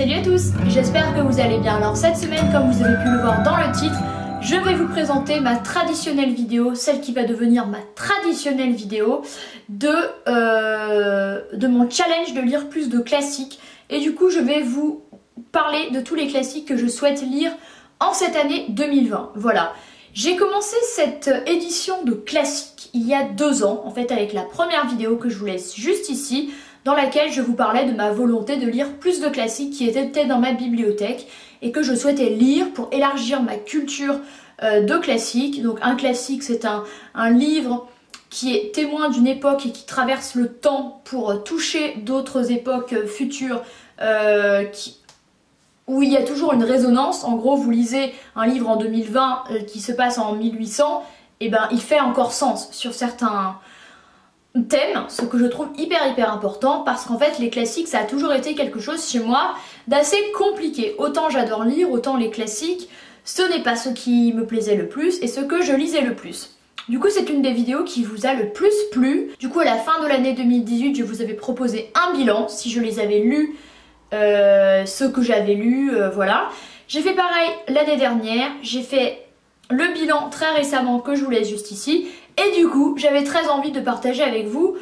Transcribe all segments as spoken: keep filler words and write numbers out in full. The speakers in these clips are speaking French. Salut à tous, j'espère que vous allez bien. Alors cette semaine, comme vous avez pu le voir dans le titre, je vais vous présenter ma traditionnelle vidéo, celle qui va devenir ma traditionnelle vidéo de, euh, de mon challenge de lire plus de classiques. Et du coup, je vais vous parler de tous les classiques que je souhaite lire en cette année deux mille vingt. Voilà. J'ai commencé cette édition de classiques il y a deux ans, en fait avec la première vidéo que je vous laisse juste ici, dans laquelle je vous parlais de ma volonté de lire plus de classiques qui étaient dans ma bibliothèque et que je souhaitais lire pour élargir ma culture euh, de classiques. Donc un classique, c'est un, un livre qui est témoin d'une époque et qui traverse le temps pour toucher d'autres époques futures euh, qui... où il y a toujours une résonance. En gros, vous lisez un livre en deux mille vingt euh, qui se passe en mille huit cents, et ben il fait encore sens sur certains thèmes, ce que je trouve hyper hyper important, parce qu'en fait les classiques, ça a toujours été quelque chose chez moi d'assez compliqué. Autant j'adore lire, autant les classiques, ce n'est pas ce qui me plaisait le plus et ce que je lisais le plus. Du coup, c'est une des vidéos qui vous a le plus plu. Du coup, à la fin de l'année deux mille dix-huit, je vous avais proposé un bilan, si je les avais lus, Euh, ce que j'avais lu, euh, voilà. J'ai fait pareil l'année dernière, j'ai fait le bilan très récemment que je vous laisse juste ici, et du coup j'avais très envie de partager avec vous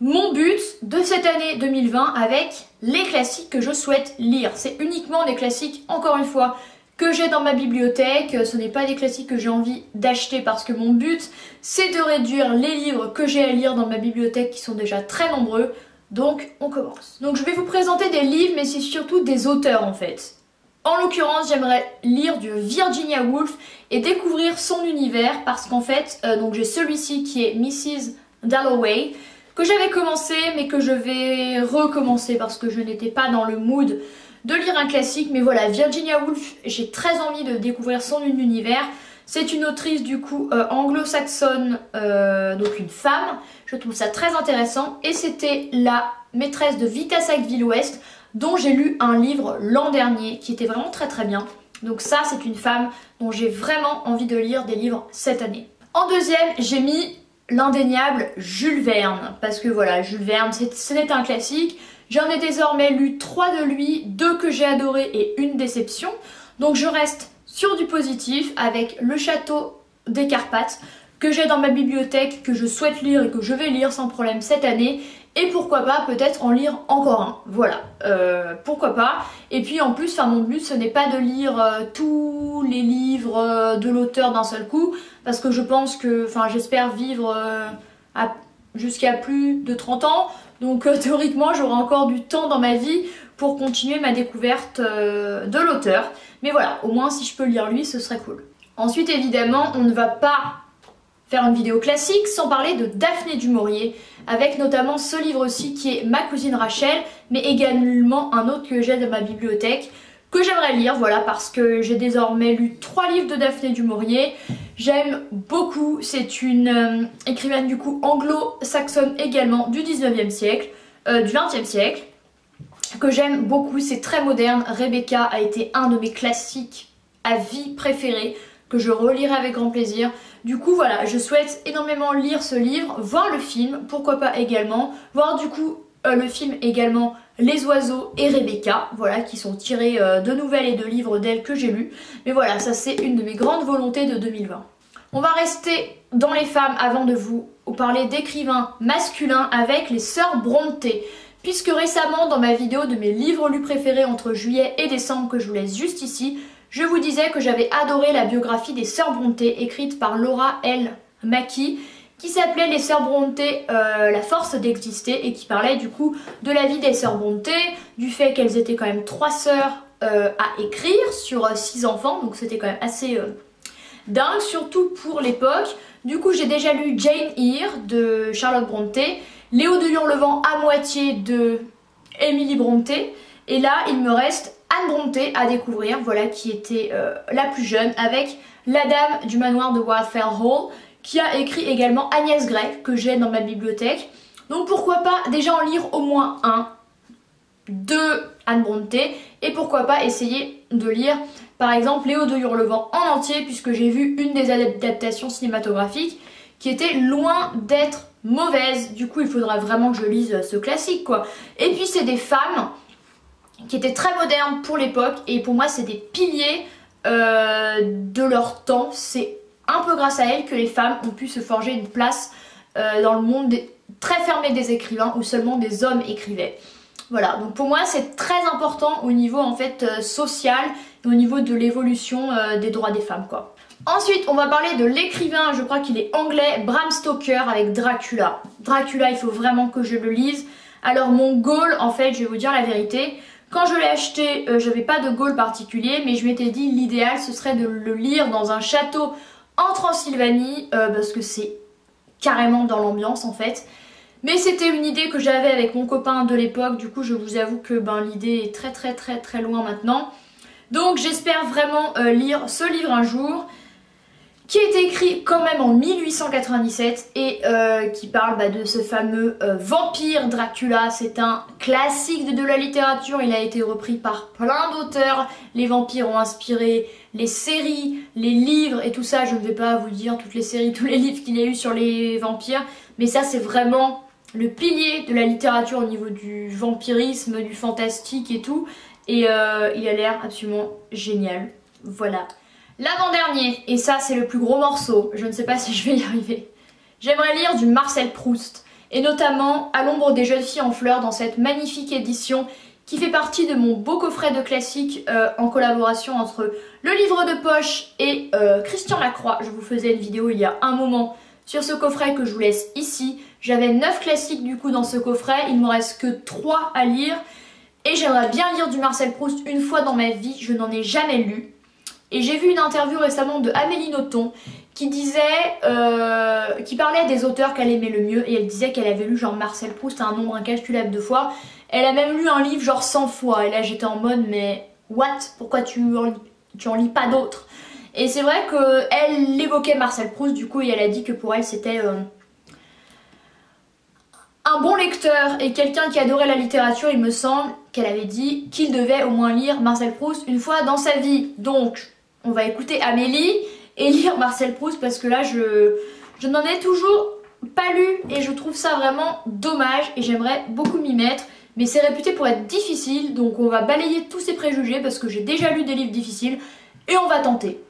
mon but de cette année deux mille vingt avec les classiques que je souhaite lire. C'est uniquement des classiques, encore une fois, que j'ai dans ma bibliothèque. Ce n'est pas des classiques que j'ai envie d'acheter, parce que mon but c'est de réduire les livres que j'ai à lire dans ma bibliothèque qui sont déjà très nombreux. Donc on commence. Donc je vais vous présenter des livres, mais c'est surtout des auteurs en fait. En l'occurrence, j'aimerais lire du Virginia Woolf et découvrir son univers, parce qu'en fait, euh, donc j'ai celui-ci qui est missus Dalloway, que j'avais commencé mais que je vais recommencer parce que je n'étais pas dans le mood de lire un classique. Mais voilà, Virginia Woolf, j'ai très envie de découvrir son univers. C'est une autrice du coup euh, anglo-saxonne, euh, donc une femme. Je trouve ça très intéressant, et c'était la maîtresse de Vita Sackville-Ouest, dont j'ai lu un livre l'an dernier qui était vraiment très très bien. Donc ça, c'est une femme dont j'ai vraiment envie de lire des livres cette année. En deuxième, j'ai mis l'indéniable Jules Verne, parce que voilà, Jules Verne, ce n'est un classique. J'en ai désormais lu trois de lui, deux que j'ai adoré et une déception. Donc je reste sur du positif avec Le Château des Carpathes, que j'ai dans ma bibliothèque, que je souhaite lire et que je vais lire sans problème cette année, et pourquoi pas peut-être en lire encore un, voilà, euh, pourquoi pas. Et puis en plus, enfin, mon but ce n'est pas de lire euh, tous les livres euh, de l'auteur d'un seul coup, parce que je pense que, enfin j'espère vivre euh, jusqu'à plus de trente ans, donc euh, théoriquement j'aurai encore du temps dans ma vie pour continuer ma découverte euh, de l'auteur, mais voilà, au moins si je peux lire lui, ce serait cool. Ensuite, évidemment, on ne va pas faire une vidéo classique sans parler de Daphné du Maurier, avec notamment ce livre-ci qui est Ma cousine Rachel, mais également un autre que j'ai dans ma bibliothèque que j'aimerais lire, voilà, parce que j'ai désormais lu trois livres de Daphné du Maurier. J'aime beaucoup, c'est une euh, écrivaine du coup anglo-saxonne également du dix-neuvième siècle, euh, du vingtième siècle, que j'aime beaucoup, c'est très moderne. Rebecca a été un de mes classiques à vie préférés, que je relirai avec grand plaisir. Du coup voilà, je souhaite énormément lire ce livre, voir le film, pourquoi pas également, voir du coup euh, le film également Les Oiseaux et Rebecca, voilà, qui sont tirés euh, de nouvelles et de livres d'elle que j'ai lus. Mais voilà, ça c'est une de mes grandes volontés de deux mille vingt. On va rester dans les femmes avant de vous parler d'écrivains masculins avec les sœurs Brontë, puisque récemment dans ma vidéo de mes livres lus préférés entre juillet et décembre que je vous laisse juste ici, je vous disais que j'avais adoré la biographie des sœurs Brontë écrite par Laura L. Mackie, qui s'appelait Les sœurs Brontë, euh, la force d'exister, et qui parlait du coup de la vie des sœurs Brontë, du fait qu'elles étaient quand même trois sœurs euh, à écrire sur euh, six enfants, donc c'était quand même assez euh, dingue, surtout pour l'époque. Du coup, j'ai déjà lu Jane Eyre de Charlotte Brontë, Les Hauts de Hurlevent à moitié de Emily Brontë, et là il me reste Anne Brontë à découvrir, voilà, qui était euh, la plus jeune, avec la dame du manoir de Wildfell Hall, qui a écrit également Agnès Grey, que j'ai dans ma bibliothèque. Donc pourquoi pas déjà en lire au moins un de Anne Brontë, et pourquoi pas essayer de lire par exemple Les Hauts de Hurlevent en entier, puisque j'ai vu une des adaptations cinématographiques qui était loin d'être mauvaise. Du coup, il faudra vraiment que je lise ce classique, quoi. Et puis c'est des femmes qui étaient très modernes pour l'époque, et pour moi c'est des piliers euh, de leur temps. C'est un peu grâce à elles que les femmes ont pu se forger une place euh, dans le monde des, très fermé des écrivains, où seulement des hommes écrivaient. Voilà, donc pour moi c'est très important au niveau en fait euh, social et au niveau de l'évolution euh, des droits des femmes quoi. Ensuite on va parler de l'écrivain, je crois qu'il est anglais, Bram Stoker avec Dracula. Dracula, il faut vraiment que je le lise. Alors mon goal en fait, je vais vous dire la vérité, quand je l'ai acheté euh, je n'avais pas de goal particulier, mais je m'étais dit l'idéal ce serait de le lire dans un château en Transylvanie euh, parce que c'est carrément dans l'ambiance en fait. Mais c'était une idée que j'avais avec mon copain de l'époque, du coup je vous avoue que ben, l'idée est très très très très loin maintenant. Donc j'espère vraiment euh, lire ce livre un jour, qui est écrit quand même en mille huit cent quatre-vingt-dix-sept et euh, qui parle bah, de ce fameux euh, vampire Dracula. C'est un classique de, de la littérature, il a été repris par plein d'auteurs, les vampires ont inspiré les séries, les livres et tout ça. Je ne vais pas vous dire toutes les séries, tous les livres qu'il y a eu sur les vampires, mais ça c'est vraiment le pilier de la littérature au niveau du vampirisme, du fantastique et tout, et euh, il a l'air absolument génial. Voilà. L'avant-dernier, et ça c'est le plus gros morceau, je ne sais pas si je vais y arriver. J'aimerais lire du Marcel Proust, et notamment À l'ombre des jeunes filles en fleurs, dans cette magnifique édition qui fait partie de mon beau coffret de classiques euh, en collaboration entre le livre de poche et euh, Christian Lacroix. Je vous faisais une vidéo il y a un moment sur ce coffret que je vous laisse ici. J'avais neuf classiques du coup dans ce coffret, il ne me reste que trois à lire, et j'aimerais bien lire du Marcel Proust une fois dans ma vie, je n'en ai jamais lu. Et j'ai vu une interview récemment de Amélie Nothomb qui disait, euh, qui parlait des auteurs qu'elle aimait le mieux, et elle disait qu'elle avait lu genre Marcel Proust un nombre incalculable de fois. Elle a même lu un livre genre cent fois, et là j'étais en mode mais what, pourquoi tu en, tu en lis pas d'autres? Et c'est vrai qu'elle évoquait Marcel Proust du coup, et elle a dit que pour elle c'était euh, un bon lecteur et quelqu'un qui adorait la littérature. Il me semble qu'elle avait dit qu'il devait au moins lire Marcel Proust une fois dans sa vie. Donc on va écouter Amélie et lire Marcel Proust, parce que là je, je n'en ai toujours pas lu et je trouve ça vraiment dommage, et j'aimerais beaucoup m'y mettre, mais c'est réputé pour être difficile, donc on va balayer tous ces préjugés parce que j'ai déjà lu des livres difficiles et on va tenter.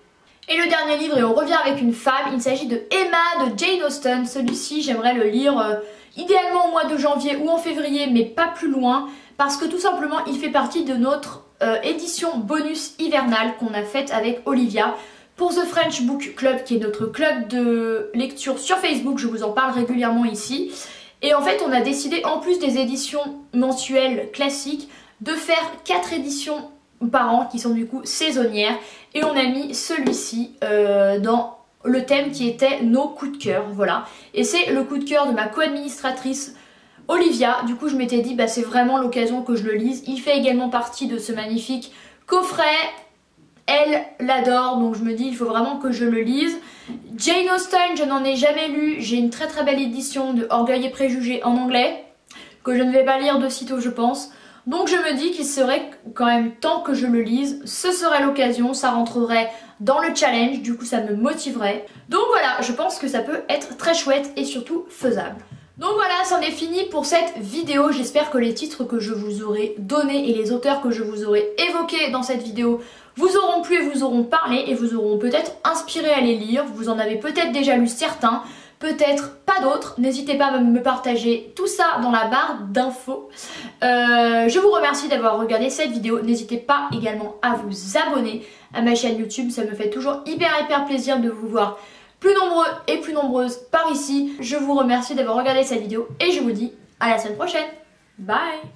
Et le dernier livre, et on revient avec une femme, il s'agit de Emma de Jane Austen. Celui-ci j'aimerais le lire euh, idéalement au mois de janvier ou en février, mais pas plus loin, parce que tout simplement il fait partie de notre Euh, édition bonus hivernale qu'on a faite avec Olivia pour The French Book Club, qui est notre club de lecture sur Facebook, je vous en parle régulièrement ici. Et en fait on a décidé, en plus des éditions mensuelles classiques, de faire quatre éditions par an qui sont du coup saisonnières, et on a mis celui-ci euh, dans le thème qui était nos coups de cœur. Voilà, et c'est le coup de cœur de ma co-administratrice Olivia. Du coup je m'étais dit bah c'est vraiment l'occasion que je le lise. Il fait également partie de ce magnifique coffret, elle l'adore, donc je me dis il faut vraiment que je le lise. Jane Austen, je n'en ai jamais lu, j'ai une très très belle édition de Orgueil et Préjugés en anglais que je ne vais pas lire de sitôt je pense, donc je me dis qu'il serait quand même temps que je le lise, ce serait l'occasion, ça rentrerait dans le challenge, du coup ça me motiverait. Donc voilà, je pense que ça peut être très chouette et surtout faisable. Donc voilà, c'en est fini pour cette vidéo. J'espère que les titres que je vous aurai donnés et les auteurs que je vous aurai évoqués dans cette vidéo vous auront plu et vous auront parlé et vous auront peut-être inspiré à les lire. Vous en avez peut-être déjà lu certains, peut-être pas d'autres. N'hésitez pas à me partager tout ça dans la barre d'infos. Euh, je vous remercie d'avoir regardé cette vidéo. N'hésitez pas également à vous abonner à ma chaîne YouTube. Ça me fait toujours hyper hyper plaisir de vous voir plus nombreux et plus nombreuses par ici. Je vous remercie d'avoir regardé cette vidéo et je vous dis à la semaine prochaine. Bye!